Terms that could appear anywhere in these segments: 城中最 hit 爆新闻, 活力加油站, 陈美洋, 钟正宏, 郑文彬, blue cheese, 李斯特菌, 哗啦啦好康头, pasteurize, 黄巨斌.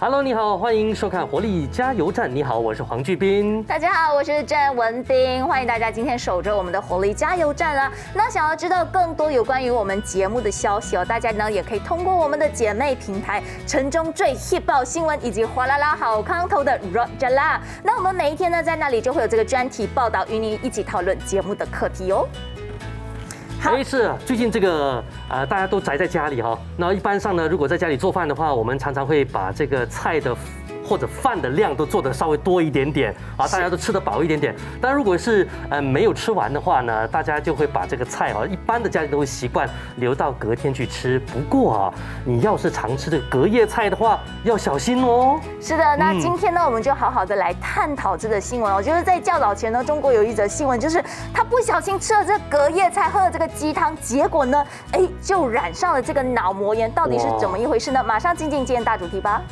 Hello， 你好，欢迎收看《活力加油站》。你好，我是黄巨斌。大家好，我是郑文彬，欢迎大家今天守着我们的《活力加油站》啦。那想要知道更多有关于我们节目的消息哦，大家呢也可以通过我们的姐妹平台“城中最 hit 爆新闻”以及“哗啦啦好康头”的 Roger 啦。那我们每一天呢，在那里就会有这个专题报道，与你一起讨论节目的课题哦。 哎，是最近这个大家都宅在家里哈、哦。那一般上呢，如果在家里做饭的话，我们常常会把这个菜的或者饭的量都做得稍微多一点点啊，大家都吃得饱一点点。但如果是没有吃完的话呢，大家就会把这个菜啊，一般的家里都会习惯留到隔天去吃。不过啊，你要是常吃这个隔夜菜的话，要小心哦。是的，那今天呢，我们就好好的来探讨这个新闻哦。就是在较早前呢，中国有一则新闻，就是他不小心吃了这隔夜菜，喝了这个鸡汤，结果呢，哎，就染上了这个脑膜炎，到底是怎么一回事呢？马上进今天大主题吧。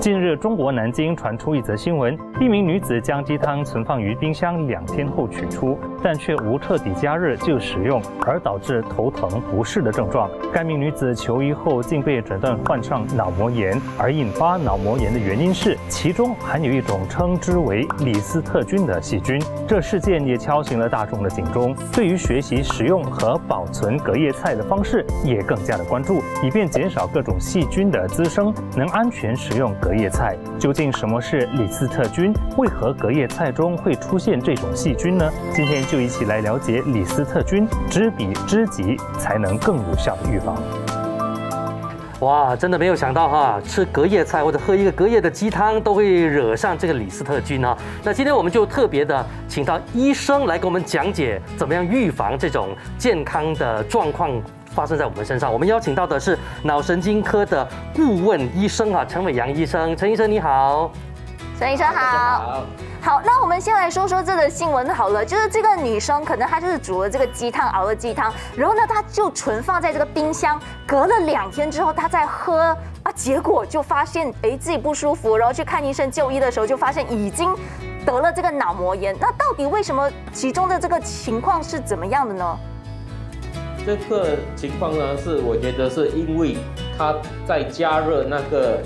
近日，中国南京传出一则新闻：一名女子将鸡汤存放于冰箱2天后取出，但却无彻底加热就食用，而导致头疼不适的症状。该名女子求医后竟被诊断患上脑膜炎，而引发脑膜炎的原因是其中含有一种称之为李斯特菌的细菌。这事件也敲醒了大众的警钟，对于学习食用和保存隔夜菜的方式也更加的关注，以便减少各种细菌的滋生，能安全食用隔夜菜。 夜菜究竟什么是李斯特菌？为何隔夜菜中会出现这种细菌呢？今天就一起来了解李斯特菌，知彼知己才能更有效的预防。哇，真的没有想到哈，吃隔夜菜或者喝一个隔夜的鸡汤都会惹上这个李斯特菌啊。那今天我们就特别的请到医生来给我们讲解怎么样预防这种健康的状况。 发生在我们身上。我们邀请到的是脑神经科的顾问医生啊，陈美洋医生。陈医生你好，陈医生好。好，那我们先来说说这个新闻好了，就是这个女生可能她就是煮了这个鸡汤，熬了鸡汤，然后呢她就存放在这个冰箱，隔了2天之后她再喝啊，结果就发现哎自己不舒服，然后去看医生就医的时候就发现已经得了这个脑膜炎。那到底为什么其中的这个情况是怎么样的呢？ 这个情况呢，是我觉得是因为它在加热那个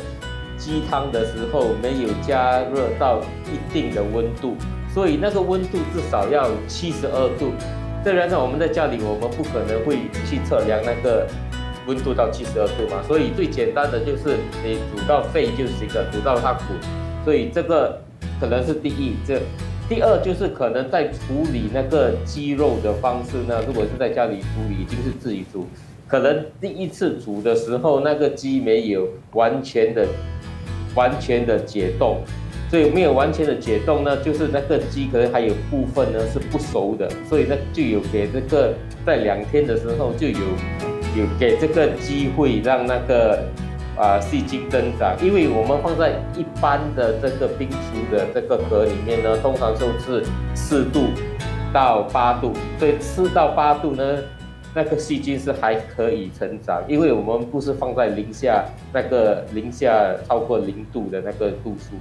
鸡汤的时候没有加热到一定的温度，所以那个温度至少要72度。虽然呢，我们在家里我们不可能会去测量那个温度到72度嘛，所以最简单的就是你煮到沸就行了，煮到它滚。所以这个可能是第一，第二就是可能在处理那个鸡肉的方式呢，如果是在家里处理，已经是自己煮，可能第一次煮的时候那个鸡没有完全的解冻，所以没有完全的解冻呢，就是那个鸡可能还有部分呢是不熟的，所以呢就有给这个在2天的时候就有给这个机会让那个细菌增长，因为我们放在一般的这个冰厨的这个壳里面呢，通常就是4度到8度，所以4到8度呢，那个细菌是还可以成长，因为我们不是放在零下超过0度的那个度数。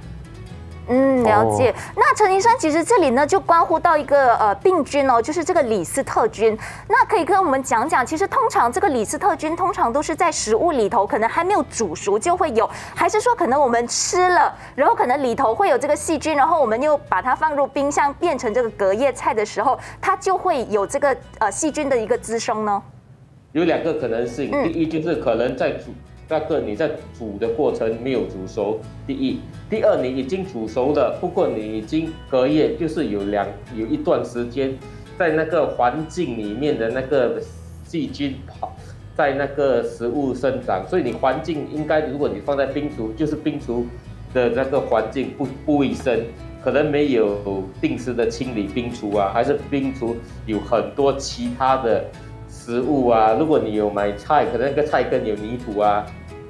嗯，了解。Oh. 那陈医生，其实这里呢就关乎到一个病菌哦，就是这个李斯特菌。那可以跟我们讲讲，其实通常这个李斯特菌通常都是在食物里头，可能还没有煮熟就会有，还是说可能我们吃了，然后可能里头会有这个细菌，然后我们又把它放入冰箱变成这个隔夜菜的时候，它就会有这个细菌的一个滋生呢？有2个可能性，第一就是可能在煮。那个你在煮的过程没有煮熟，第一；第二，你已经煮熟了，不过你已经隔夜，就是有一段时间，在那个环境里面的那个细菌跑在那个食物生长，所以你环境应该，如果你放在冰橱，就是冰橱的那个环境不卫生，可能没有定时的清理冰橱啊，还是冰橱有很多其他的。 食物啊，如果你有买菜，可能那个菜根有泥土啊，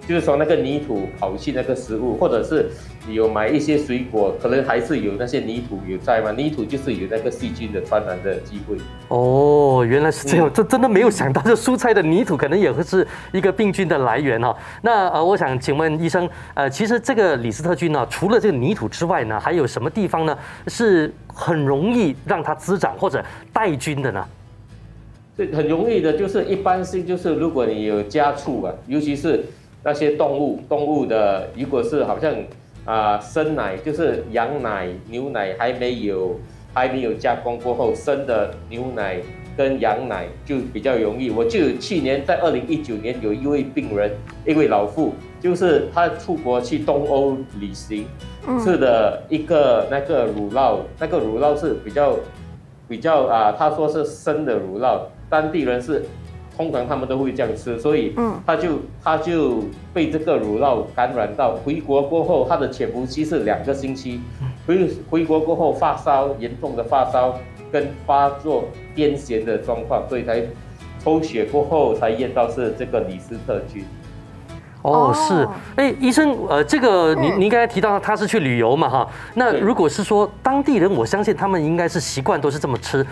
就是从那个泥土跑去那个食物，或者是你有买一些水果，可能还是有那些泥土有在嘛，泥土就是有那个细菌的传染的机会。哦，原来是这样，这真的没有想到，这蔬菜的泥土可能也会是一个病菌的来源哈。那我想请问医生，其实这个李斯特菌呢，除了这个泥土之外呢，还有什么地方呢是很容易让它滋长或者带菌的呢？ 这很容易的，就是一般性，就是如果你有家畜啊，尤其是那些动物的，如果是好像生奶，就是羊奶、牛奶还没有加工过后生的牛奶跟羊奶就比较容易。我就去年在2019年有一位病人，一位老妇，就是她出国去东欧旅行，吃的一个那个乳酪，那个乳酪是比较他说是生的乳酪。 当地人是，通常他们都会这样吃，所以他就被这个乳酪感染到。回国过后，他的潜伏期是2个星期，回国过后发烧，严重的发烧跟发作癫痫的状况，所以才抽血过后才验到是这个李斯特菌。 哦，是，哎，医生，这个您刚才提到他是去旅游嘛，哈，那如果是说当地人，我相信他们应该是习惯都是这么吃，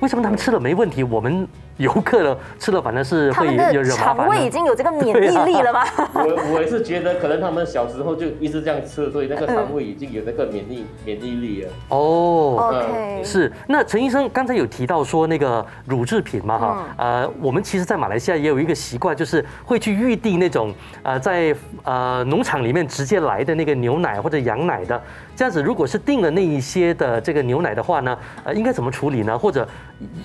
为什么他们吃了没问题，我们游客了吃了反而是会有惹麻烦？肠胃已经有这个免疫力了吧？啊、我也是觉得可能他们小时候就一直这样吃，所以那个肠胃已经有那个免疫力了。哦， OK， 是。那陈医生刚才有提到说那个乳制品嘛，哈，我们其实在马来西亚也有一个习惯，就是会去预定那种在农场里面直接来的那个牛奶或者羊奶的。这样子，如果是订了那一些的这个牛奶的话呢，应该怎么处理呢？或者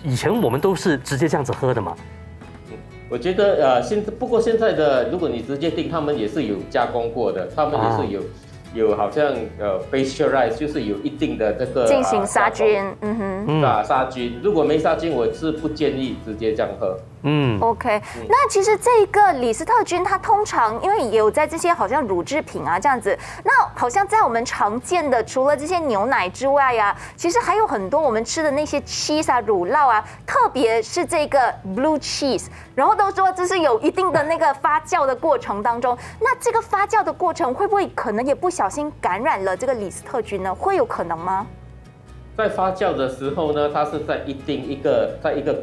以前我们都是直接这样 这样子喝的嘛，我觉得不过现在的，如果你直接订，他们也是有加工过的，他们也是有好像pasteurize， 就是有一定的这个进行杀菌，杀菌。如果没杀菌，我是不建议直接这样喝。嗯 ，OK。那其实这个李斯特菌，它通常因为也有在这些好像乳制品啊这样子，那好像在我们常见的除了这些牛奶之外呀、啊，其实还有很多我们吃的那些 cheese 啊、乳酪啊，特别是这个 blue cheese， 然后都说这是有一定的那个发酵的过程当中，那这个发酵的过程会不会可能也不小心感染了这个李斯特菌呢？会有可能吗？ 在发酵的时候呢，它是在一个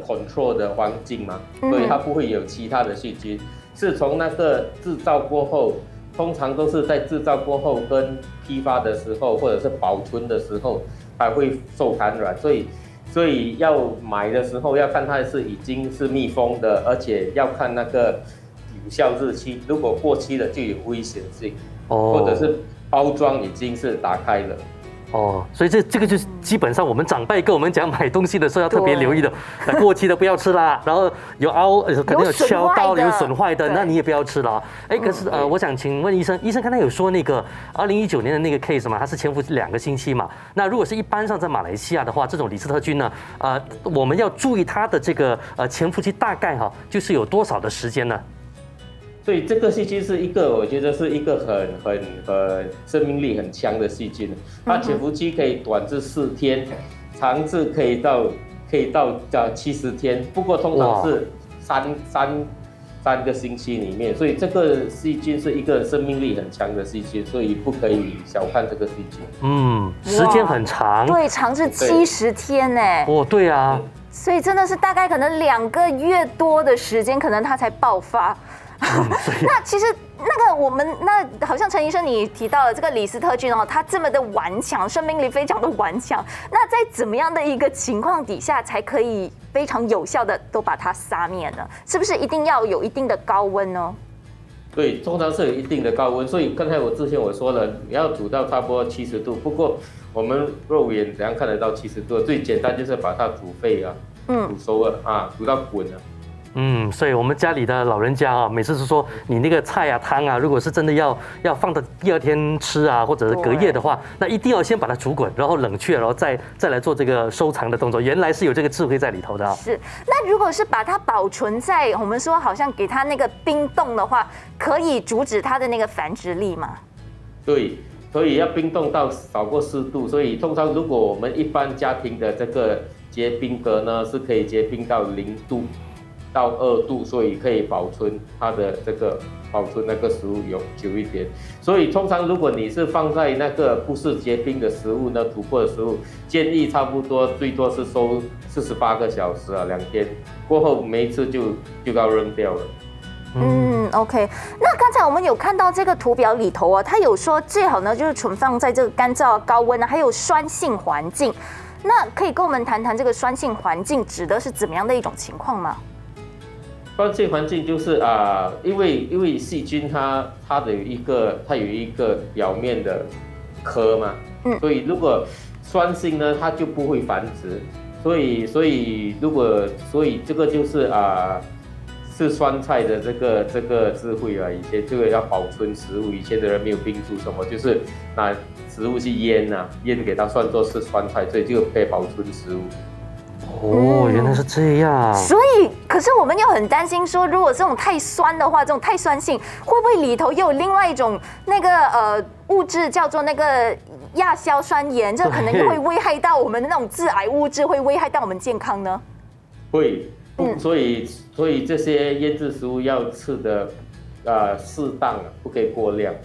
control 的环境嘛，所以它不会有其他的细菌。是从那个制造过后，通常都是在制造过后跟批发的时候，或者是保存的时候才会受感染。所以要买的时候要看它是已经是密封的，而且要看那个有效日期，如果过期了就有危险性，或者是包装已经是打开了。 哦，所以这个就是基本上我们长辈跟我们讲买东西的时候要特别留意的，过期的不要吃啦，然后有凹，可能有敲到有损坏的，那你也不要吃了。哎，可是我想请问医生，医生刚才有说那个2019年的那个 case 嘛，他是潜伏2个星期嘛，那如果是一般上在马来西亚的话，这种李斯特菌呢，我们要注意它的这个潜伏期大概哈，就是有多少的时间呢？ 所以这个细菌是一个，我觉得是一个很生命力很强的细菌，它潜伏期可以短至4天，长至可以到70天，不过通常是三个星期里面。所以这个细菌是一个生命力很强的细菌，所以不可以小看这个细菌。嗯，时间很长，对，长至70天呢。哦，对啊，所以真的是大概可能2个月多的时间，可能它才爆发。 那其实那个我们那好像陈医生你提到了这个李斯特菌哦，它这么的顽强，生命力非常的顽强。那在怎么样的一个情况底下才可以非常有效的都把它杀灭呢？是不是一定要有一定的高温呢？对，通常是有一定的高温，所以刚才之前我说了，你要煮到差不多70度。不过我们肉眼怎样看得到70度？最简单就是把它煮沸啊，煮熟了啊，煮到滚了。 嗯，所以我们家里的老人家啊，每次是说你那个菜啊、汤啊，如果是真的要放到第2天吃啊，或者是隔夜的话，那一定要先把它煮滚，然后冷却，然后再来做这个收藏的动作。原来是有这个智慧在里头的啊。是，那如果是把它保存在我们说好像给它那个冰冻的话，可以阻止它的那个繁殖力吗？对，所以要冰冻到少过4度。所以通常如果我们一般家庭的这个结冰格呢，是可以结冰到0度。到2度，所以可以保存它的这个保存那个食物有久一点。所以通常如果你是放在那个不是结冰的食物呢，突破的食物，建议差不多最多是收48个小时啊，2天过后每一次就要扔掉了。 OK。那刚才我们有看到这个图表里头啊，它有说最好呢就是存放在这个干燥、高温啊，还有酸性环境。那可以跟我们谈谈这个酸性环境指的是怎么样的一种情况吗？酸性环境就是因为细菌它有一个表面的壳嘛，所以如果酸性呢，它就不会繁殖。所以这个就是是酸菜的这个智慧啊！以前这个要保存食物，以前的人没有冰住什么，就是拿食物去腌啊，腌给它算作是酸菜，所以就可以保存食物。哦，原来是这样。所以，可是我们又很担心说，如果这种太酸的话，这种太酸性会不会里头又有另外一种那个物质叫做那个亚硝酸盐，这可能又会危害到我们的那种致癌物质，会危害到我们健康呢？会。 所以这些腌制食物要吃的，适当啊，不可以过量。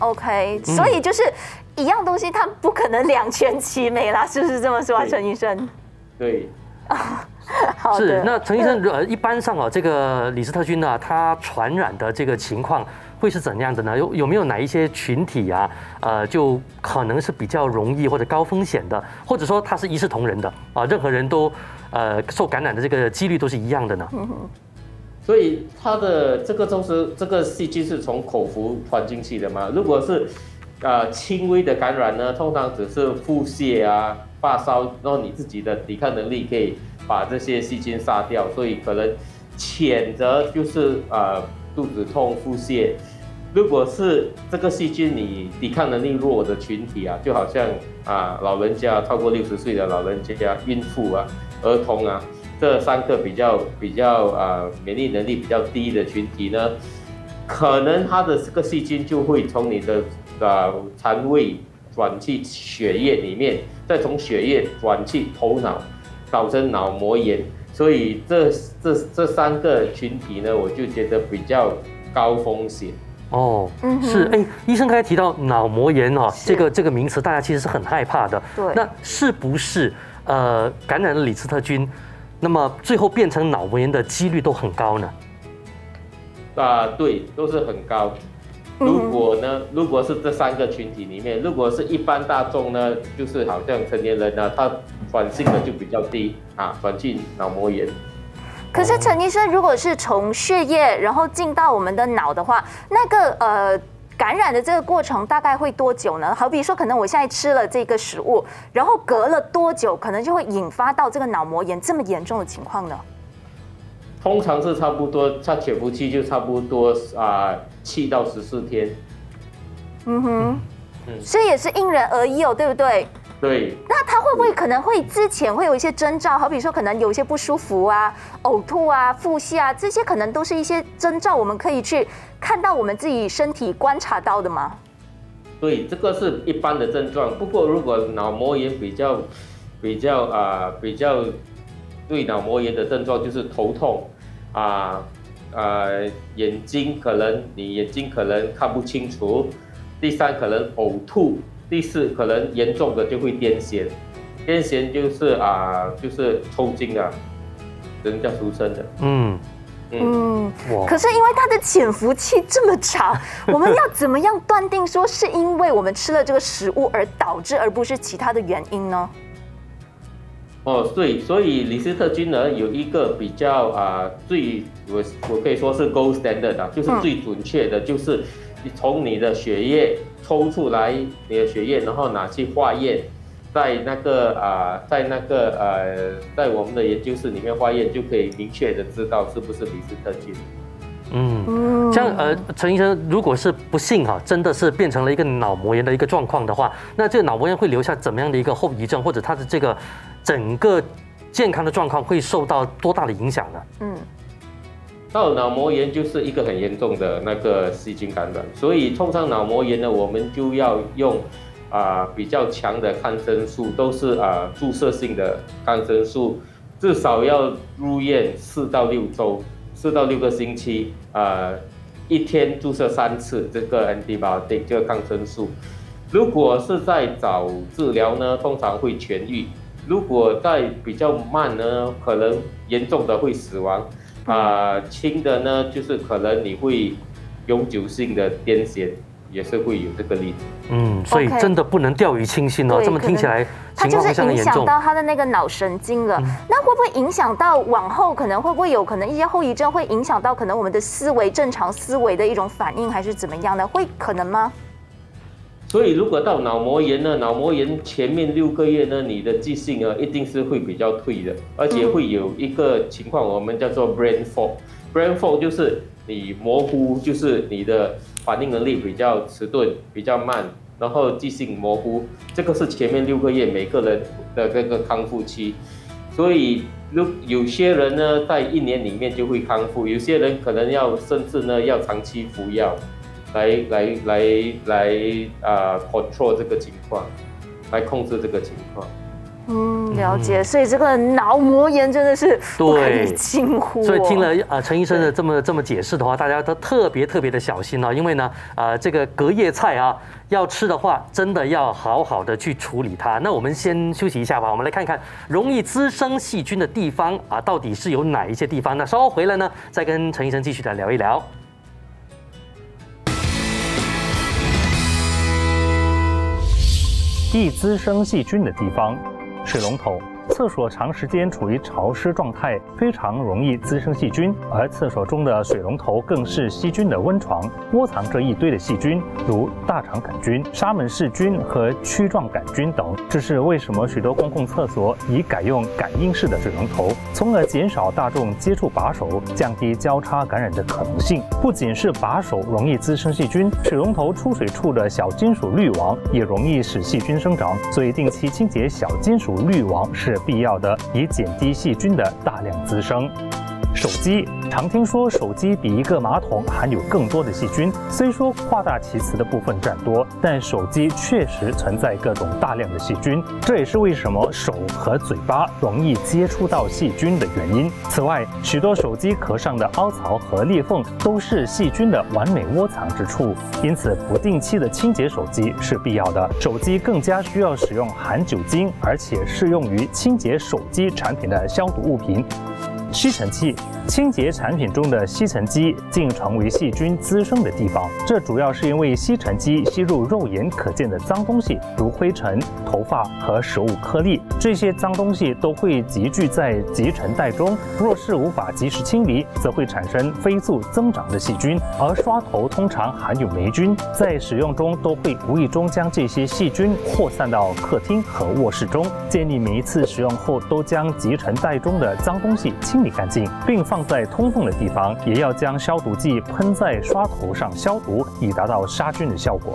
OK。所以就是一样东西，它不可能2全其美啦，是不是这么说啊，陈医生？对。好的。是，那陈医生，一般上啊，这个李斯特菌呢，它传染的这个情况会是怎样的呢？有没有哪一些群体啊，就可能是比较容易或者高风险的，或者说它是一视同仁的啊，任何人都。 受感染的这个几率都是一样的呢。所以它的这个都是这个细菌是从口服传进去的嘛。如果是轻微的感染呢，通常只是腹泻啊、发烧，然后你自己的抵抗能力可以把这些细菌杀掉。所以可能浅则就是肚子痛、腹泻。如果是这个细菌你抵抗能力弱的群体啊，就好像老人家超过60岁的老人家、孕妇啊。 儿童啊，这3个比较免疫能力比较低的群体呢，可能它的这个细菌就会从你的肠胃转去血液里面，再从血液转去头脑，导致脑膜炎。所以这3个群体呢，我就觉得比较高风险。 哦，是，哎，医生刚才提到脑膜炎哦，这个名词大家其实是很害怕的。对，那是不是感染了李斯特菌，那么最后变成脑膜炎的几率都很高呢？对，都是很高。如果是这3个群体里面，如果是一般大众呢，就是好像成年人呢，他转性的就比较低啊，转去脑膜炎。 可是陈医生，如果是从血液然后进到我们的脑的话，那个感染的这个过程大概会多久呢？好比说，可能我现在吃了这个食物，然后隔了多久，可能就会引发到这个脑膜炎这么严重的情况呢？通常是差不多，它潜伏期就差不多7到14天。所以也是因人而异哦，对不对？ 对，那他会不会可能会之前会有一些征兆，好比说可能有一些不舒服啊、呕吐啊、腹泻啊，这些可能都是一些征兆，我们可以去看到我们自己身体观察到的吗？对，这个是一般的症状。不过如果脑膜炎比较对脑膜炎的症状就是头痛眼睛可能看不清楚，第3可能呕吐。 第4可能严重的就会癫痫，癫痫就是就是抽筋啊，人家俗称的。可是因为它的潜伏期这么长，我们要怎么样断定说是因为我们吃了这个食物而导致，而不是其他的原因呢？对，所以李斯特菌呢有一个比较我可以说是 gold standard 啊，就是最准确的，就是从你的血液。 抽出来你的血液，然后拿去化验，在我们的研究室里面化验，就可以明确的知道是不是李斯特菌。像陈医生，如果是不幸真的是变成了一个脑膜炎的一个状况的话，那这个脑膜炎会留下怎么样的一个后遗症，或者它的这个整个健康的状况会受到多大的影响呢？到脑膜炎就是一个很严重的那个细菌感染，所以通常脑膜炎呢，我们就要用比较强的抗生素，都是注射性的抗生素，至少要入院4到6周，4到6个星期，一天注射3次这个 antibiotic 这个抗生素。如果是在早治疗呢，通常会痊愈；如果在比较慢呢，可能严重的会死亡，轻的呢就是可能你会永久性的癫痫。 也是会有这个例子，所以真的不能掉以轻心哦。这么听起来，它就是影响到他的那个脑神经了。那会不会影响到往后可能会不会有可能一些后遗症，会影响到可能我们的思维正常思维的一种反应，还是怎么样的？会可能吗？所以如果到脑膜炎呢，脑膜炎前面6个月呢，你的记性啊一定是会比较退的，而且会有一个情况，我们叫做 brain fog。brain fog 就是你模糊，就是你的。 反应能力比较迟钝，比较慢，然后记性模糊，这个是前面6个月每个人的这个康复期。所以，有些人呢，在1年里面就会康复，有些人可能要甚至呢要长期服药，来 control 这个情况，来控制这个情况。了解。所以这个脑膜炎真的是不可以轻忽、哦。所以听了陈医生的这么解释的话，大家都特别的小心哦，因为呢这个隔夜菜啊，要吃的话，真的要好好的去处理它。那我们先休息一下吧，我们来看看容易滋生细菌的地方啊，到底是有哪一些地方？那稍后回来呢，再跟陈医生继续来聊一聊。 易滋生细菌的地方，水龙头、厕所长时间处于潮湿状态，非常容易滋生细菌。而厕所中的水龙头更是细菌的温床，窝藏着一堆的细菌，如大肠杆菌、沙门氏菌和曲状杆菌等。这是为什么许多公共厕所已改用感应式的水龙头，从而减少大众接触把手，降低交叉感染的可能性。不仅是把手容易滋生细菌，水龙头出水处的小金属滤网也容易使细菌生长，所以定期清洁小金属滤网是必要的。 以减低细菌的大量滋生。手机常听说手机比一个马桶含有更多的细菌，虽说夸大其词的部分占多，但手机确实存在各种大量的细菌，这也是为什么手和嘴巴容易接触到细菌的原因。此外，许多手机壳上的凹槽和裂缝都是细菌的完美窝藏之处，因此不定期的清洁手机是必要的。手机更加需要使用含酒精，而且适用于清洁手机产品的消毒物品。 吸尘器，清洁产品中的吸尘机竟成为细菌滋生的地方。这主要是因为吸尘机吸入肉眼可见的脏东西，如灰尘、头发和食物颗粒。这些脏东西都会集聚在集尘袋中，若是无法及时清理，则会产生飞速增长的细菌。而刷头通常含有霉菌，在使用中都会无意中将这些细菌扩散到客厅和卧室中。建议每一次使用后都将集尘袋中的脏东西清理。 干净，并放在通风的地方，也要将消毒剂喷在刷头上消毒，以达到杀菌的效果。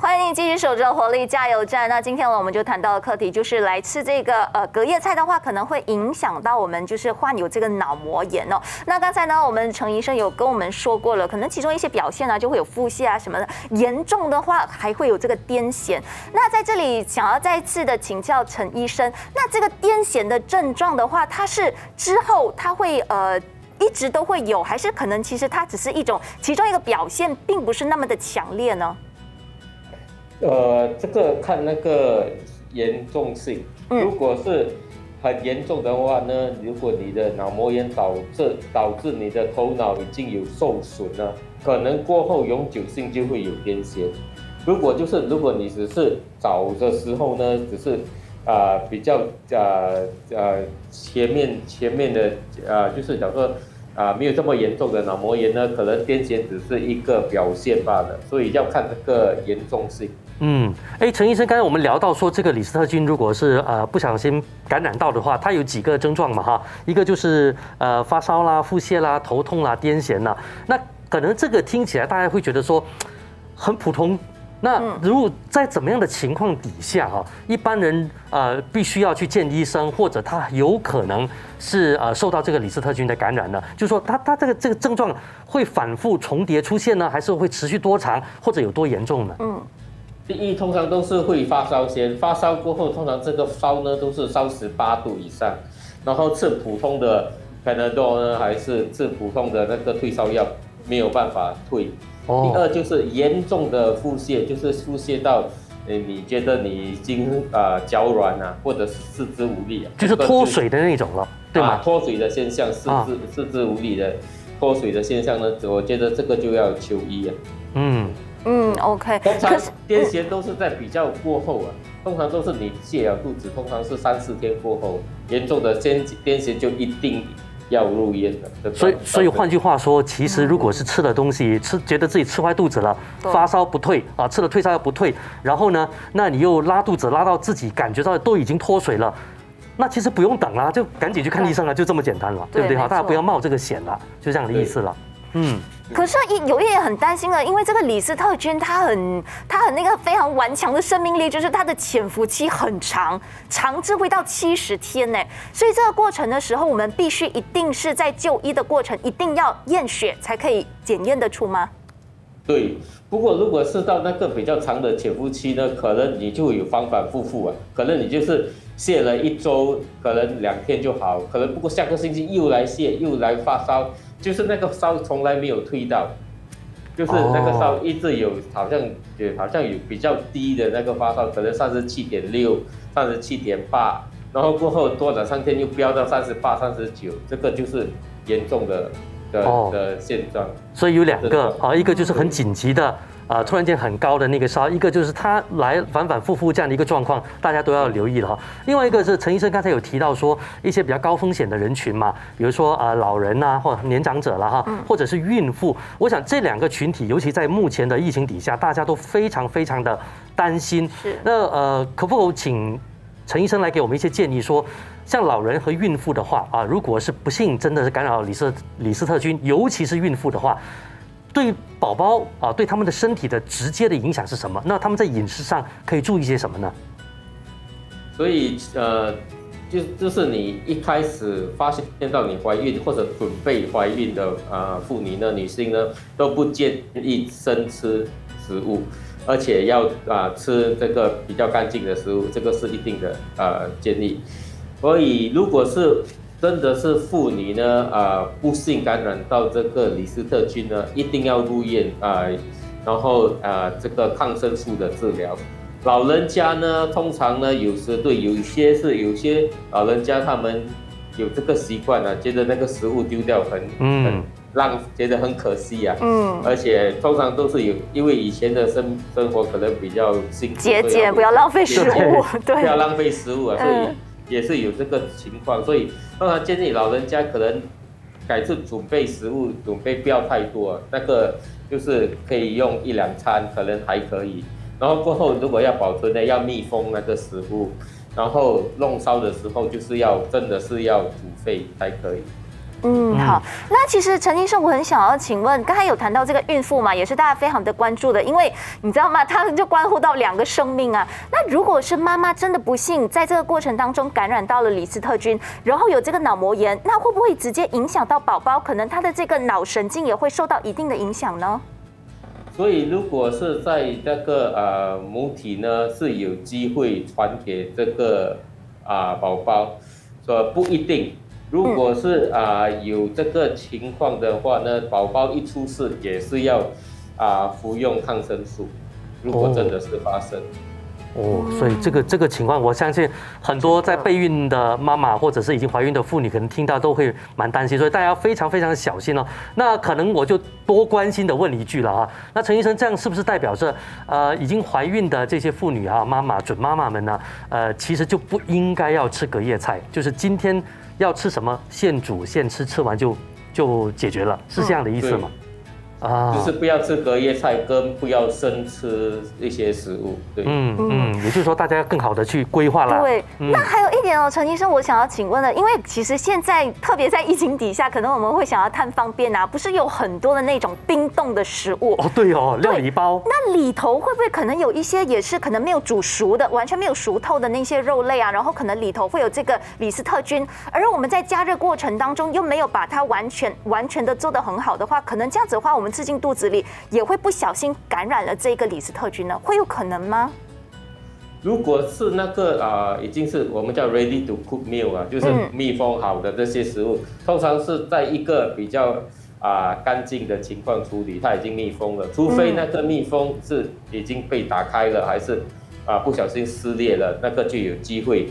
欢迎继续守着活力加油站。那今天我们就谈到的课题就是来吃这个隔夜菜的话，可能会影响到我们就是患有这个脑膜炎哦。那刚才呢，我们陈医生有跟我们说过了，可能其中一些表现啊，就会有腹泻啊什么的，严重的话还会有这个癫痫。那在这里想要再次的请教陈医生，那这个癫痫的症状的话，它是之后它会一直都会有，还是可能其实它只是一种其中一个表现，并不是那么的强烈呢？ 这个看那个严重性，如果是很严重的话呢，如果你的脑膜炎导致你的头脑已经有受损了，可能过后永久性就会有癫痫。如果你只是早的时候呢，只是比较前面的就是讲说。 没有这么严重的脑膜炎呢，可能癫痫只是一个表现罢了，所以要看这个严重性。陈医生，刚才我们聊到说，这个李斯特菌如果是不小心感染到的话，它有几个症状嘛哈，一个就是发烧啦、腹泻啦、头痛啦、癫痫啦。那可能这个听起来大家会觉得说很普通，那如果在怎么样的情况底下哈，一般人必须要去见医生，或者他有可能是受到这个李斯特菌的感染呢？就是说他这个症状会反复重叠出现呢，还是会持续多长，或者有多严重呢？嗯。 第一，通常都是会发烧先，发烧过后，通常这个烧呢都是烧18度以上，然后吃普通的 Panadol 呢，还是吃普通的那个退烧药，没有办法退。哦、第二就是严重的腹泻，就是腹泻到，你觉得你已经脚软啊，或者是四肢无力、啊，就是脱水的那种了，对吗？脱水的现象，四肢无力的脱水的现象呢，我觉得这个就要求医啊。嗯。 嗯 ，OK。通常癫痫都是在比较过后啊，通常都是你泻了肚子，通常是3、4天过后，严重的癫痫就一定要入院的。所以换句话说，其实如果是吃了东西，觉得自己吃坏肚子了，发烧不退啊，吃了退烧药不退，然后呢，那你又拉肚子拉到自己感觉到都已经脱水了。 那其实不用等啦，就赶紧去看医生了，就这么简单了，对不对？哈，大家不要冒这个险了，就这样的意思了。嗯。可是有一点很担心了，因为这个李斯特菌它很那个非常顽强的生命力，就是它的潜伏期很长，长至会到70天呢。所以这个过程的时候，我们必须一定是在就医的过程一定要验血才可以检验得出吗？对。不过如果是到那个比较长的潜伏期呢，可能你就会有反反复复啊，可能你就是。 泻了1周，可能2天就好，可能不过下个星期又来泻，又来发烧，就是那个烧从来没有退到，就是那个烧一直有，好像有比较低的那个发烧，可能37.6、37.8，然后过后多了3天又飙到38、39，这个就是严重的现状。所以有2个啊，一个就是很紧急的。 突然间很高的那个烧，一个就是它来反反复复这样的一个状况，大家都要留意了哈。另外一个是陈医生刚才有提到说，一些比较高风险的人群嘛，比如说老人呐、啊，或者年长者啦哈，或者是孕妇。我想这2个群体，尤其在目前的疫情底下，大家都非常的担心。那可否请陈医生来给我们一些建议说？ 像老人和孕妇的话啊，如果是不幸真的是感染了李斯特菌，尤其是孕妇的话，对宝宝啊，对他们的身体的直接的影响是什么？那他们在饮食上可以注意些什么呢？所以就是你一开始发现到你怀孕或者准备怀孕的妇女呢，女性呢都不建议生吃食物。 而且要吃这个比较干净的食物，这个是一定的建议。所以如果是真的是妇女呢，不幸感染到这个李斯特菌呢，一定要入院然后这个抗生素的治疗。老人家呢，通常呢有些老人家他们有这个习惯啊，觉得那个食物丢掉觉得很可惜啊，而且通常都是有，因为以前的生活可能比较辛苦，节俭，不要浪费食物，对，不要浪费食物啊，所以也是有这个情况，所以通常建议老人家可能改次准备食物，准备不要太多啊，那个就是可以用1、2餐，可能还可以，然后过后如果要保存呢，要密封那个食物，然后弄烧的时候就是要真的是要煮沸才可以。 嗯，好。那其实陈医生，我很想要请问，刚才有谈到这个孕妇嘛，也是大家非常的关注的，因为你知道吗？它就关乎到2个生命啊。那如果是妈妈真的不幸在这个过程当中感染到了李斯特菌，然后有这个脑膜炎，那会不会直接影响到宝宝？可能他的这个脑神经也会受到一定的影响呢？所以，如果是在那个母体呢，是有机会传给这个宝宝，不一定。 如果是有这个情况的话呢，宝宝一出世也是要服用抗生素，如果真的是发生。哦，所以这个情况，我相信很多在备孕的妈妈或者是已经怀孕的妇女，可能听到都会蛮担心，所以大家非常小心哦。那可能我就多关心的问一句了啊，那陈医生，这样是不是代表着已经怀孕的这些妇女啊，妈妈、准妈妈们呢，其实就不应该要吃隔夜菜，就是今天要吃什么现煮现吃，吃完就解决了，是这样的意思吗？嗯啊，就是不要吃隔夜菜，跟不要生吃一些食物。对，也就是说大家更好的去规划啦。对，那还有一点哦，陈医生，我想要请问的，因为其实现在特别在疫情底下，可能我们会想要探方便啊，不是有很多的那种冰冻的食物哦，对哦，料理包。那里头会不会可能有一些也是可能没有煮熟的，完全没有熟透的那些肉类啊，然后可能里头会有这个李斯特菌，而我们在加热过程当中又没有把它完全的做得很好的话，可能这样子的话我们 吃进肚子里也会不小心感染了这个李斯特菌呢，会有可能吗？如果是那个已经是我们叫 ready to cook meal 啊，就是密封好的这些食物，通常是在一个比较干净的情况处理，它已经密封了，除非那个密封是已经被打开了，还是不小心撕裂了，那个就有机会。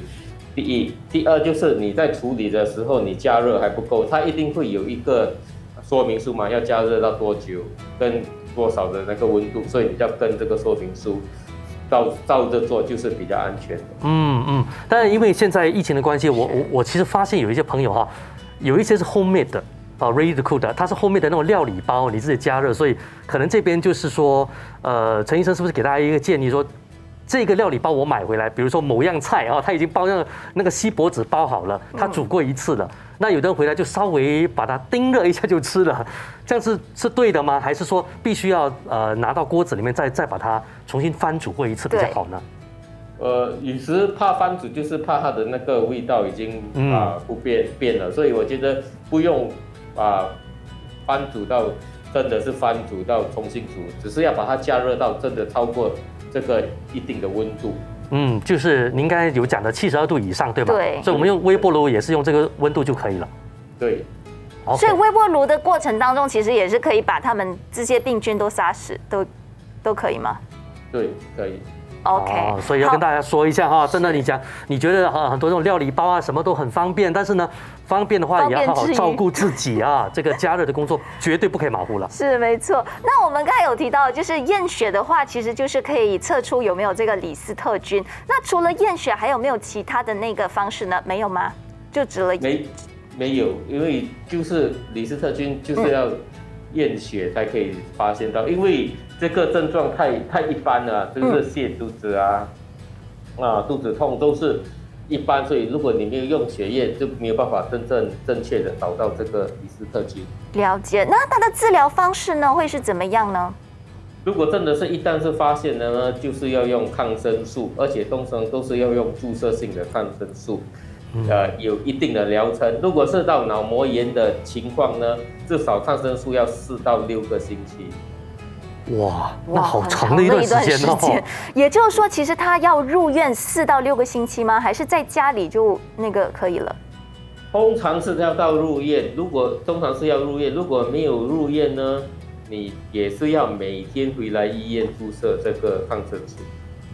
第一，第二就是你在处理的时候，你加热还不够，它一定会有一个 说明书嘛，要加热到多久，跟多少的那个温度，所以你要跟这个说明书照着做，就是比较安全的。但是因为现在疫情的关系，我其实发现有一些朋友哈，有一些是 homemade 的啊 ，ready to cook 的，它是 homemade 的那种料理包，你自己加热，所以可能这边就是说，陈医生是不是给大家一个建议说？ 这个料理包我买回来，比如说某样菜啊，它已经包上那个锡箔纸包好了，它煮过一次了。那有的人回来就稍微把它叮热一下就吃了，这样是对的吗？还是说必须要拿到锅子里面再把它重新翻煮过一次比较好呢？有时怕翻煮就是怕它的那个味道已经不变了，所以我觉得不用翻煮到真的是翻煮到重新煮，只是要把它加热到真的超过 这个一定的温度，就是您刚才有讲的72度以上，对吧？对，所以我们用微波炉也是用这个温度就可以了。对， Okay. 所以微波炉的过程当中，其实也是可以把它们这些病菌都杀死，都可以吗？对，可以。 OK， 所以要跟大家说一下哈，真的，你觉得很多这种料理包啊，什么都很方便，但是呢，方便的话也要好好照顾自己啊。这个加热的工作绝对不可以马虎了。是没错。那我们刚才有提到，就是验血的话，其实就是可以测出有没有这个李斯特菌。那除了验血，还有没有其他的那个方式呢？没有吗？就只了没有，因为就是李斯特菌就是要 验血才可以发现到，因为这个症状太一般了，就是泻肚子啊，肚子痛都是一般，所以如果你没有用血液，就没有办法真正正确的找到这个李斯特菌。了解，那它的治疗方式呢，会是怎么样呢？如果真的是一旦是发现了呢，就是要用抗生素，而且通常都是要用注射性的抗生素。 有一定的疗程。如果是到脑膜炎的情况呢，至少抗生素要4到6个星期。哇，那好长的一段时间哦。也就是说，其实他要入院4到6个星期吗？还是在家里就那个可以了？通常是要到入院。如果没有入院呢，你也是要每天回来医院注射这个抗生素。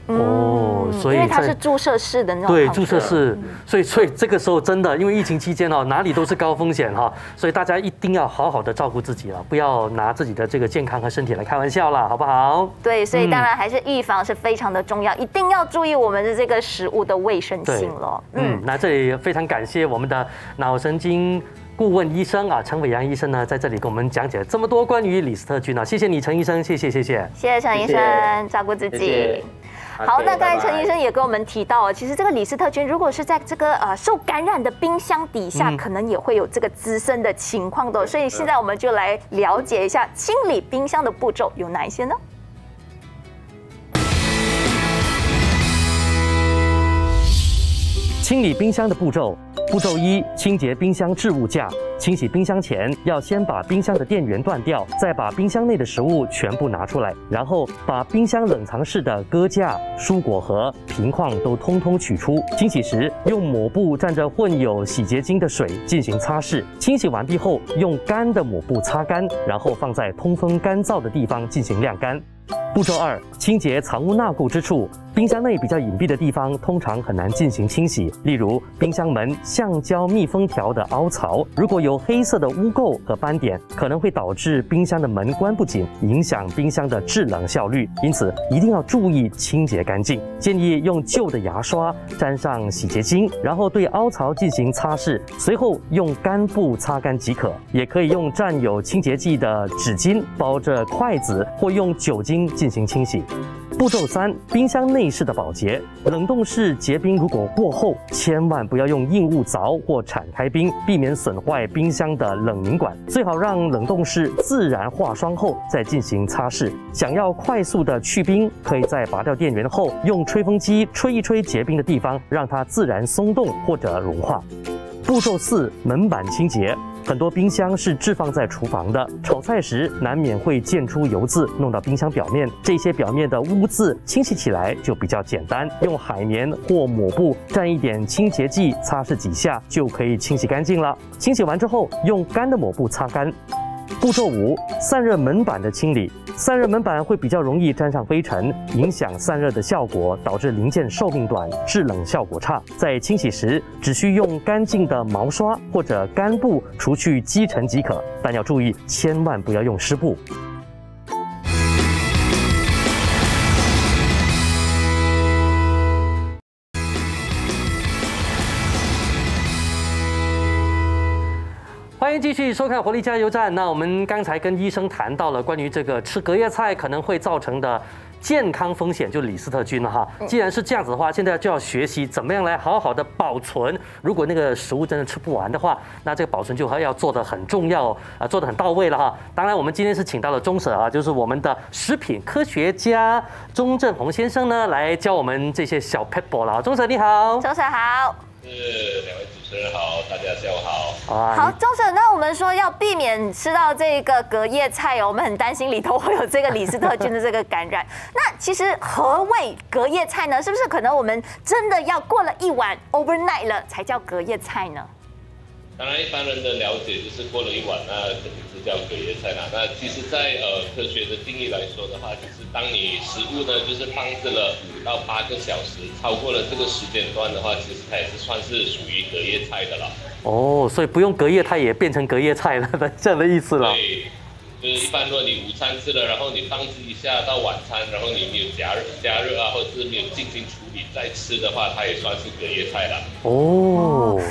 哦，所以因为它是注射式的那种，对，注射式，所以这个时候真的，因为疫情期间哦，哪里都是高风险哈，所以大家一定要好好的照顾自己了，不要拿自己的这个健康和身体来开玩笑啦，好不好？对，所以当然还是预防是非常的重要，一定要注意我们的这个食物的卫生性咯。那这里非常感谢我们的脑神经 顾问医生啊，陈美洋医生呢，在这里跟我们讲解了这么多关于李斯特菌啊，谢谢你，陈医生，谢谢，谢谢陈医生，照顾自己。好，那刚才陈医生也跟我们提到啊，其实这个李斯特菌如果是在这个受感染的冰箱底下，可能也会有这个滋生的情况的，所以现在我们就来了解一下清理冰箱的步骤有哪一些呢？ 清理冰箱的步骤：步骤1，清洁冰箱置物架。清洗冰箱前，要先把冰箱的电源断掉，再把冰箱内的食物全部拿出来，然后把冰箱冷藏室的搁架、蔬果盒、瓶框都通通取出。清洗时，用抹布蘸着混有洗洁精的水进行擦拭。清洗完毕后，用干的抹布擦干，然后放在通风干燥的地方进行晾干。 步骤2，清洁藏污纳垢之处，冰箱内比较隐蔽的地方通常很难进行清洗，例如冰箱门、橡胶密封条的凹槽，如果有黑色的污垢和斑点，可能会导致冰箱的门关不紧，影响冰箱的制冷效率。因此，一定要注意清洁干净。建议用旧的牙刷沾上洗洁精，然后对凹槽进行擦拭，随后用干布擦干即可。也可以用沾有清洁剂的纸巾包着筷子，或用酒精进行清洗。 步骤3：冰箱内饰的保洁。冷冻室结冰如果过厚，千万不要用硬物凿或铲开冰，避免损坏冰箱的冷凝管。最好让冷冻室自然化霜后再进行擦拭。想要快速的去冰，可以在拔掉电源后，用吹风机吹一吹结冰的地方，让它自然松动或者融化。步骤4：门板清洁。 很多冰箱是置放在厨房的，炒菜时难免会溅出油渍，弄到冰箱表面。这些表面的污渍清洗起来就比较简单，用海绵或抹布蘸一点清洁剂擦拭几下就可以清洗干净了。清洗完之后，用干的抹布擦干。步骤5：散热门板的清理。 散热门板会比较容易沾上灰尘，影响散热的效果，导致零件寿命短，制冷效果差。在清洗时，只需用干净的毛刷或者干布除去积尘即可，但要注意，千万不要用湿布。欢迎继续收看《活力加油站》。那我们刚才跟医生谈到了关于这个吃隔夜菜可能会造成的健康风险，就李斯特菌了哈。既然是这样子的话，现在就要学习怎么样来好好的保存。如果那个食物真的吃不完的话，那这个保存就还要做得很重要啊，做得很到位了哈。当然，我们今天是请到了中舍啊，就是我们的食品科学家钟正宏先生呢，来教我们这些小 pebble 了。钟舍你好，钟舍好。 是两位主持人好，大家下午好。好，钟舍，那我们说要避免吃到这个隔夜菜哦，我们很担心里头会有这个李斯特菌的这个感染。那其实何谓隔夜菜呢？是不是可能我们真的要过了一晚 overnight 了才叫隔夜菜呢？当然，一般人的了解就是过了一晚，那肯定是叫隔夜菜啦。那其实在，科学的定义来说的话，就是当你食物呢就是放置了5到8个小时，超过了这个时间段的话，其实它也是算是属于隔夜菜的了。哦，所以不用隔夜菜也变成隔夜菜了，这样的意思了。对，就是一般如果你午餐吃了，然后你放置一下到晚餐，然后你没有加热啊，或者是没有进行处理再吃的话，它也算是隔夜菜了。哦。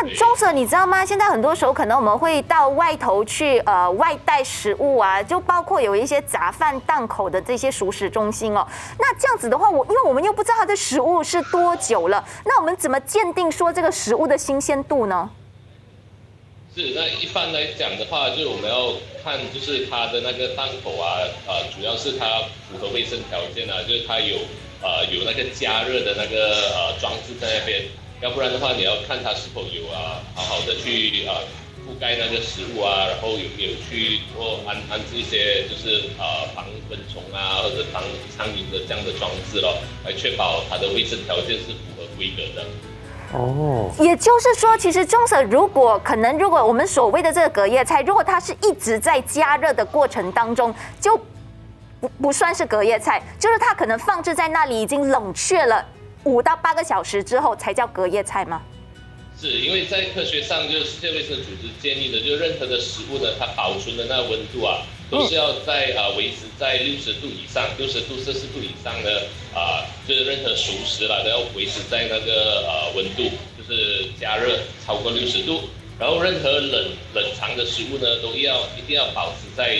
那钟舍，你知道吗？现在很多时候可能我们会到外头去，外带食物啊，就包括有一些杂饭档口的这些熟食中心哦。那这样子的话，因为我们又不知道它的食物是多久了，那我们怎么鉴定说这个食物的新鲜度呢？ 是，那一般来讲的话，就是我们要看，就是它的那个档口啊，主要是它符合卫生条件啊，就是它有那个加热的那个装置在那边。 要不然的话，你要看它是否有好好的去覆盖那个食物啊，然后有没有去做安置一些就是防蚊虫啊或者防苍蝇的这样的装置咯，来确保它的卫生条件是符合规格的。哦，也就是说，其实钟舍如果我们所谓的这个隔夜菜，如果它是一直在加热的过程当中，就不算是隔夜菜，就是它可能放置在那里已经冷却了。 5到8个小时之后才叫隔夜菜吗？是因为在科学上，就是世界卫生组织建议的，就是任何的食物呢，它保存的那温度啊，都是要在维持在60度以上，60度摄氏度以上的就是任何熟食啦，都要维持在那个温度，就是加热超过60度。 然后任何冷藏的食物呢，都要一定要保持在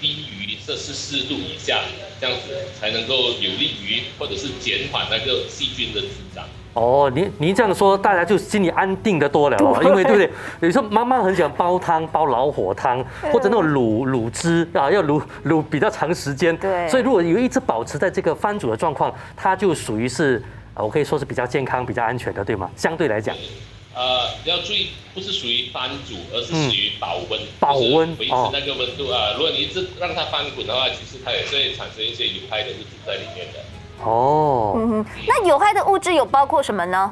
低于摄氏4度以下，这样子才能够有利于或者是减缓那个细菌的滋长。哦，您这样说，大家就心里安定的多了哦，因为对不对？有时候妈妈很喜欢煲汤，煲老火汤或者那种卤汁啊，要卤比较长时间。对，所以如果有一直保持在这个翻煮的状况，它就属于是我可以说是比较健康、比较安全的，对吗？相对来讲。 要注意，不是属于翻煮，而是属于保温，维持那个温度啊。如果你一直让它翻滚的话，其实它也是会产生一些有害的物质在里面的。哦，那有害的物质有包括什么呢？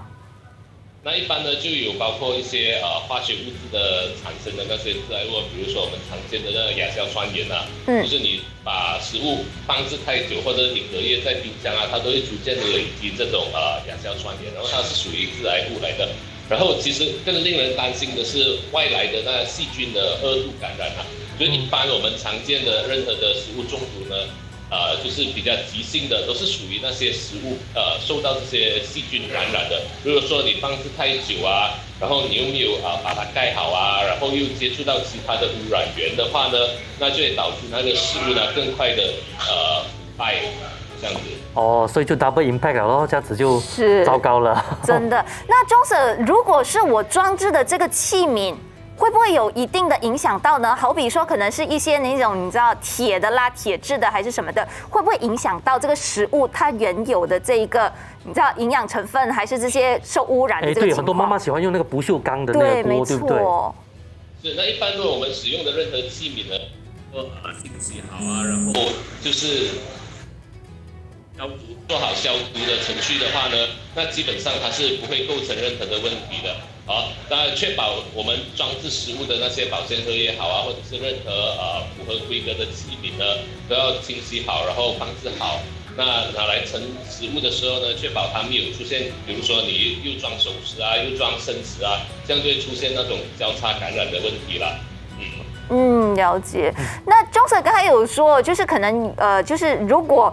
那一般呢就有包括一些化学物质的产生的那些致癌物，比如说我们常见的那个亚硝酸盐啊，就是你把食物放置太久，或者你隔夜在冰箱啊，它都会逐渐的累积这种亚硝酸盐，然后它是属于致癌物来的。然后其实更令人担心的是外来的那细菌的二度感染啊，所以一般我们常见的任何的食物中毒呢。就是比较急性的，都是属于那些食物受到这些细菌感染的。如果说你放置太久啊，然后你又没有把它盖好啊，然后又接触到其他的污染源的话呢，那就会导致那个食物呢更快的败。这样子哦，所以就 double impact 了咯，这样子就糟糕了。真的。那钟 Sir， 如果是我装置的这个器皿。 会不会有一定的影响到呢？好比说，可能是一些那种你知道铁的啦、铁质的还是什么的，会不会影响到这个食物它原有的这一个你知道营养成分，还是这些受污染的这个情况？对，很多妈妈喜欢用那个不锈钢的那个锅， 对不对？是，那一般呢，我们使用的任何器皿呢，都清洗好啊，然后就是消毒，做好消毒的程序的话呢，那基本上它是不会构成任何的问题的。 好，当然确保我们装置食物的那些保鲜盒也好啊，或者是任何符合规格的器皿呢，都要清洗好，然后放置好。那拿来盛食物的时候呢，确保它没有出现，比如说你又装熟食啊，又装生食啊，这样就会出现那种交叉感染的问题了。嗯，了解。那钟 Sir 刚才有说，就是可能就是如果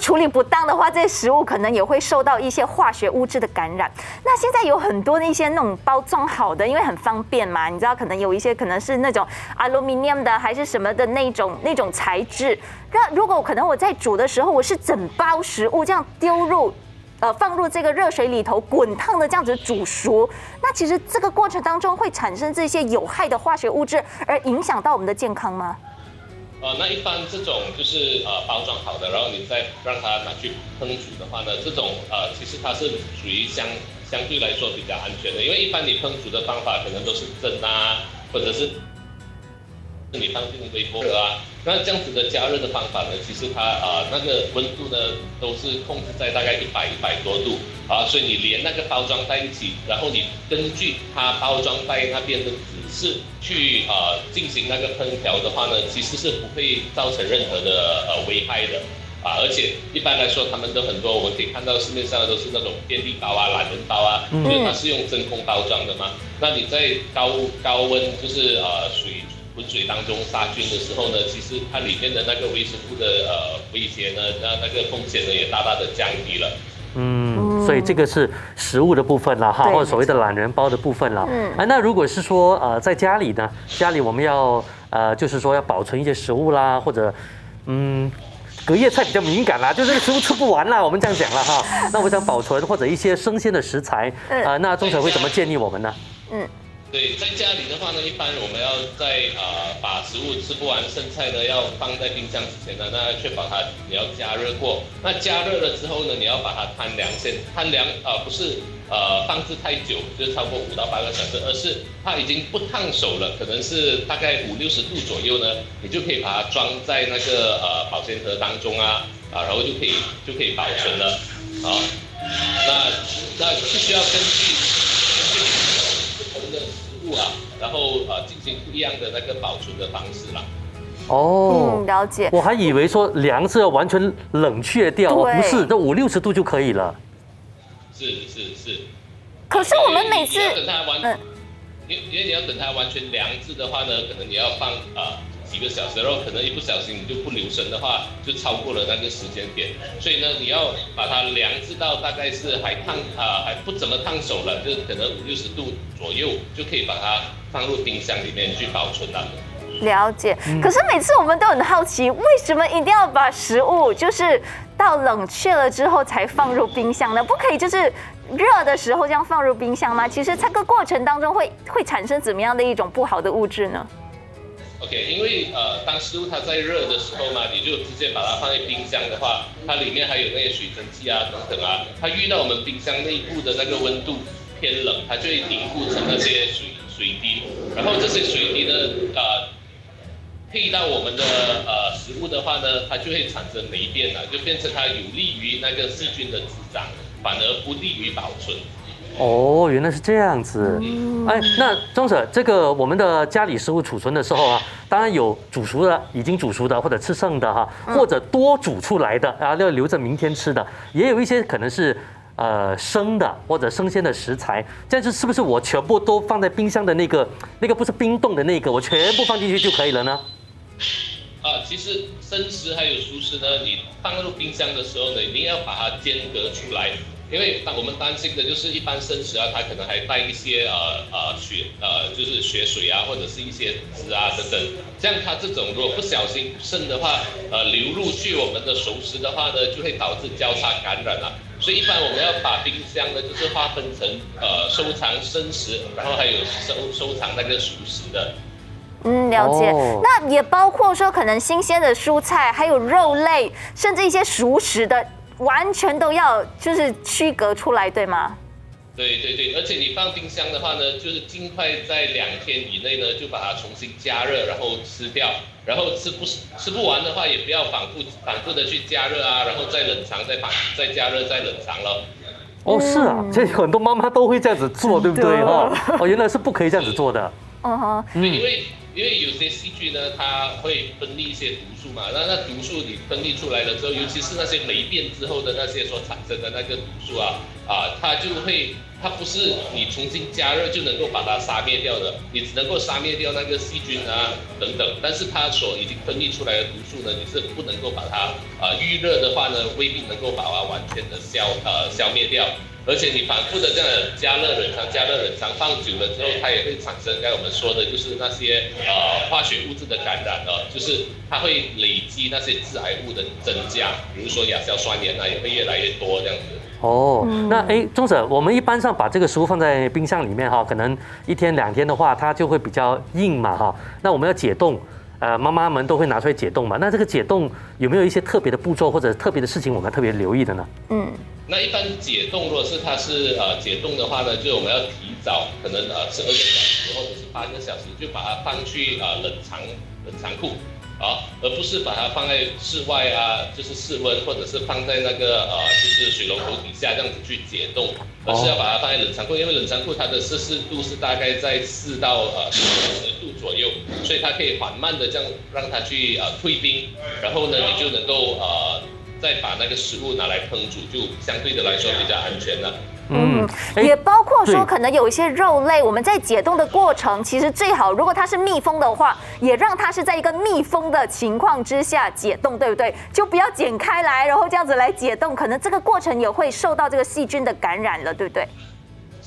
处理不当的话，这些食物可能也会受到一些化学物质的感染。那现在有很多那些那种包装好的，因为很方便嘛，你知道，可能有一些可能是那种 aluminium 的还是什么的那种材质。那如果可能我在煮的时候，我是整包食物这样丢入。 放入这个热水里头滚烫的这样子煮熟，那其实这个过程当中会产生这些有害的化学物质，而影响到我们的健康吗？那一般这种就是包装好的，然后你再让它拿去烹煮的话呢，这种其实它是属于相对来说比较安全的，因为一般你烹煮的方法可能都是蒸啊，或者是你放进微波炉啊。 那这样子的加热的方法呢，其实它那个温度呢都是控制在大概100多度啊，所以你连那个包装在一起，然后你根据它包装袋那边的指示去进行那个烹调的话呢，其实是不会造成任何的危害的啊，而且一般来说他们都很多，我们可以看到市面上的都是那种便利包啊、懒人包啊，因为它是用真空包装的嘛，那你在高温就是水。 滚水当中杀菌的时候呢，其实它里面的那个微生物的威胁呢，那个风险呢也大大的降低了。嗯，所以这个是食物的部分啦，哈，或者所谓的懒人包的部分啦。嗯，啊，那如果是说在家里呢，家里我们要就是说要保存一些食物啦，或者隔夜菜比较敏感啦，就是食物吃不完啦，我们这样讲了哈。那我想保存或者一些生鲜的食材，那钟 Sir 会怎么建议我们呢？嗯。 对，在家里的话呢，一般我们要在把食物吃不完剩菜呢，要放在冰箱之前呢，那确保它你要加热过。那加热了之后呢，你要把它摊凉先，摊凉不是放置太久，就是超过5到8个小时，而是它已经不烫手了，可能是大概50-60度左右呢，你就可以把它装在那个保鲜盒当中啊，然后就可以保存了。好，那必须要根据不同的。 啊，然后进行不一样的那个保存的方式啦。哦，了解。我还以为说凉是要完全冷却掉，不是，这50-60度就可以了。是。可是我们每次，因为你要等它完全凉制的话呢，可能你要放几个小时，然后可能一不小心你就不留神的话，就超过了那个时间点。所以呢，你要把它凉制到大概是还不怎么烫手了，就是可能50-60度左右就可以把它放入冰箱里面去保存了。了解。可是每次我们都很好奇，为什么一定要把食物就是到冷却了之后才放入冰箱呢？不可以就是热的时候这样放入冰箱吗？其实这个过程当中会产生怎么样的一种不好的物质呢？ OK， 因为当食物它在热的时候嘛，你就直接把它放在冰箱的话，它里面还有那些水蒸气啊等等啊，它遇到我们冰箱内部的那个温度偏冷，它就会凝固成那些水滴，然后这些水滴呢，配到我们的食物的话呢，它就会产生霉变了，就变成它有利于那个细菌的滋长，反而不利于保存。哦，原来是这样子。哎，那钟婶，这个我们的家里食物储存的时候啊，当然有煮熟的、已经煮熟的，或者吃剩的哈，或者多煮出来的啊，要留着明天吃的，也有一些可能是。 生的或者生鲜的食材，这样子是不是我全部都放在冰箱的那个不是冰冻的那个，我全部放进去就可以了呢？啊，其实生食还有熟食呢，你放入冰箱的时候呢，一定要把它间隔出来，因为我们担心的就是一般生食啊，它可能还带一些就是血水啊，或者是一些汁啊等等，这样它这种如果不小心渗的话，流入去我们的熟食的话呢，就会导致交叉感染啊。 所以一般我们要把冰箱呢，就是划分成收藏生食，然后还有收藏那个熟食的。嗯，了解。Oh. 那也包括说可能新鲜的蔬菜，还有肉类，甚至一些熟食的，完全都要就是区隔出来，对吗？对对对，而且你放冰箱的话呢，就是尽快在2天以内呢，就把它重新加热，然后吃掉。 然后吃不完的话，也不要反复的去加热啊，然后再冷藏，再加热，再冷藏了。哦，是啊，这很多妈妈都会这样子做，对不对哈？哦，原来是不可以这样子做的。哦因为有些细菌呢，它会分泌一些毒素嘛，那毒素你分泌出来了之后，尤其是那些霉变之后的那些所产生的那个毒素啊，它就会。 它不是你重新加热就能够把它杀灭掉的，你只能够杀灭掉那个细菌啊等等，但是它所已经分泌出来的毒素呢，你是不能够把它预热的话呢，未必能够把它完全的消灭掉，而且你反复的这样加热冷藏放久了之后，它也会产生刚才我们说的就是那些化学物质的感染了，就是它会累积那些致癌物的增加，比如说亚硝酸盐啊也会越来越多这样子。 哦，那哎，钟婶，我们一般上把这个食物放在冰箱里面哈，可能1天2天的话，它就会比较硬嘛哈。那我们要解冻，妈妈们都会拿出来解冻嘛。那这个解冻有没有一些特别的步骤或者特别的事情我们特别留意的呢？嗯，那一般解冻，如果是它是解冻的话呢，就我们要提早可能12个小时或者是8个小时就把它放去冷藏库。 啊，而不是把它放在室外啊，就是室温，或者是放在那个就是水龙头底下这样子去解冻，而是要把它放在冷藏库，因为冷藏库它的摄氏度是大概在4到10度左右，所以它可以缓慢的这样让它去退冰，然后呢你就能够再把那个食物拿来烹煮，就相对的来说比较安全了。 嗯，也包括说，可能有一些肉类，我们在解冻的过程，其实最好，如果它是密封的话，也让它是在一个密封的情况之下解冻，对不对？就不要剪开来，然后这样子来解冻，可能这个过程也会受到这个细菌的感染了，对不对？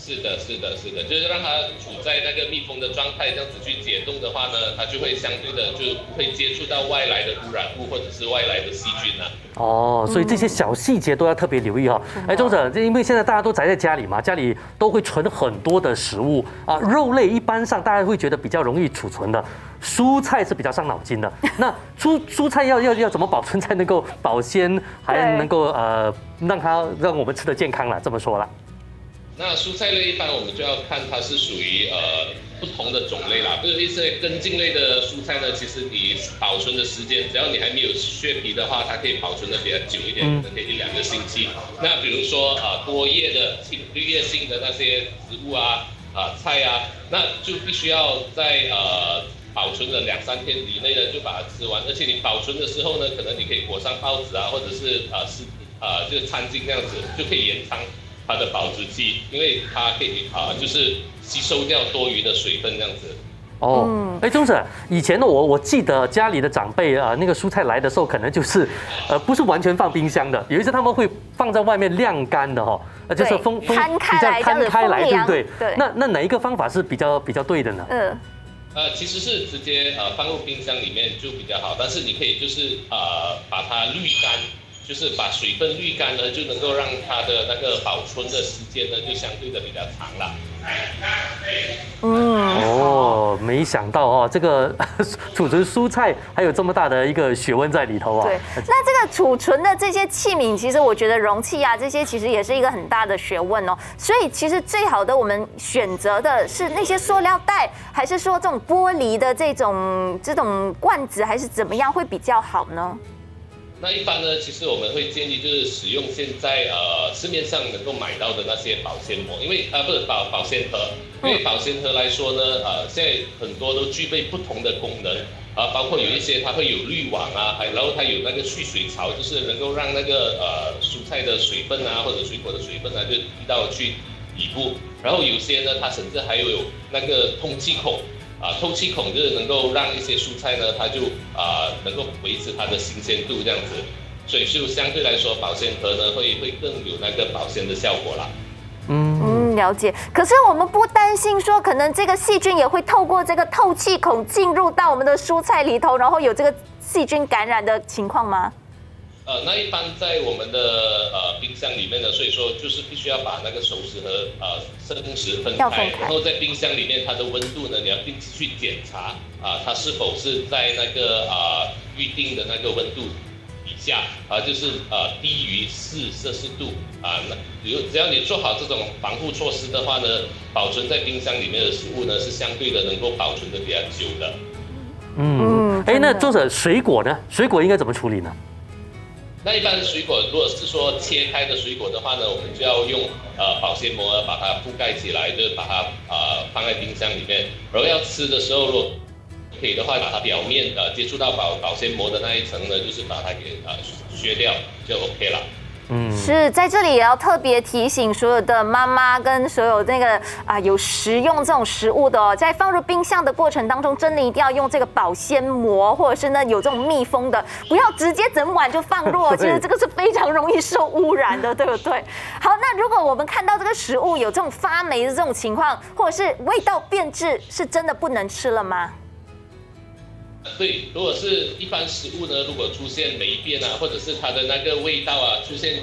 是的，是的，是的，就是让它处在那个密封的状态，这样子去解冻的话呢，它就会相对的就不会接触到外来的污染物或者是外来的细菌啊。 哦，所以这些小细节都要特别留意哈。哎，钟婶，因为现在大家都宅在家里嘛，家里都会存很多的食物啊，肉类一般上大家会觉得比较容易储存的，蔬菜是比较伤脑筋的。那蔬菜要怎么保存才能够保鲜，还能够让我们吃得健康了？这么说了。那蔬菜类一般我们就要看它是属于不同的种类啦，就是一些根茎类的蔬菜呢，其实你保存的时间，只要你还没有削皮的话，它可以保存的比较久一点，可能可以1、2个星期。那比如说多叶的、绿叶性的那些植物啊、菜啊，那就必须要在保存的2、3天以内呢就把它吃完。而且你保存的时候呢，可能你可以裹上报纸啊，或者是就是餐巾这样子，就可以延长它的保质期，因为它可以就是。 吸收掉多余的水分，这样子。哦，哎，钟婶，以前的我记得家里的长辈啊，那个蔬菜来的时候，可能就是，不是完全放冰箱的，有一些他们会放在外面晾干的哈，就是摊开来，对不对？对。那哪一个方法是比较对的呢？嗯。其实是直接放入冰箱里面就比较好，但是你可以就是把它滤干。 就是把水分滤干呢，就能够让它的那个保存的时间呢，就相对的比较长了。哦，没想到哦，这个储存蔬菜还有这么大的一个学问在里头啊。对，那这个储存的这些器皿，其实我觉得容器啊，这些其实也是一个很大的学问哦。所以其实最好的我们选择的是那些塑料袋，还是说这种玻璃的这种罐子，还是怎么样会比较好呢？那一般呢，其实我们会建议就是使用现在市面上能够买到的那些保鲜膜，因为不是保鲜盒，因为保鲜盒来说呢，现在很多都具备不同的功能啊，包括有一些它会有滤网啊，然后它有那个蓄水槽，就是能够让那个蔬菜的水分啊或者水果的水分啊就滴到去底部，然后有些呢它甚至还有那个通气孔。 啊，透气孔就是能够让一些蔬菜呢，它就能够维持它的新鲜度这样子，所以就相对来说，保鲜盒呢会更有那个保鲜的效果啦。了解。可是我们不担心说，可能这个细菌也会透过这个透气孔进入到我们的蔬菜里头，然后有这个细菌感染的情况吗？那一般在我们的冰箱里面呢，所以说就是必须要把那个熟食和生食分开，然后在冰箱里面它的温度呢，你要定期去检查它是否是在那个预定的那个温度以下就是低于4摄氏度只要你做好这种防护措施的话呢，保存在冰箱里面的食物呢是相对的能够保存的比较久的。那作者水果呢？水果应该怎么处理呢？ 那一般水果，如果是说切开的水果的话呢，我们就要用保鲜膜把它覆盖起来，就是把它放在冰箱里面。然后要吃的时候，如果可以的话，把它表面接触到保鲜膜的那一层呢，就是把它给削掉就 OK 了。是在这里也要特别提醒所有的妈妈跟所有那个有食用这种食物的，在放入冰箱的过程当中，真的一定要用这个保鲜膜，或者是呢有这种密封的，不要直接整碗就放入。其实这个是非常容易受污染的，对不对？好，那如果我们看到这个食物有这种发霉的这种情况，或者是味道变质，是真的不能吃了吗？ 对，如果是一般食物呢，如果出现霉变啊，或者是它的那个味道啊出现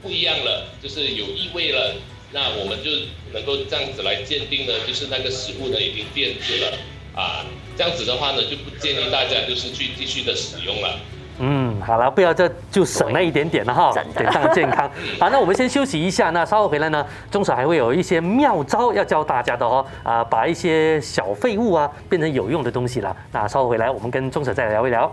不一样了，就是有异味了，那我们就能够这样子来鉴定呢，就是那个食物呢已经变质了这样子的话呢，就不建议大家就是去继续的使用了。好了，不要就省那一点点了哈，得当健康。好，那我们先休息一下，那稍后回来呢，钟嫂还会有一些妙招要教大家的哦。把一些小废物变成有用的东西了。那稍后回来，我们跟钟嫂再聊一聊。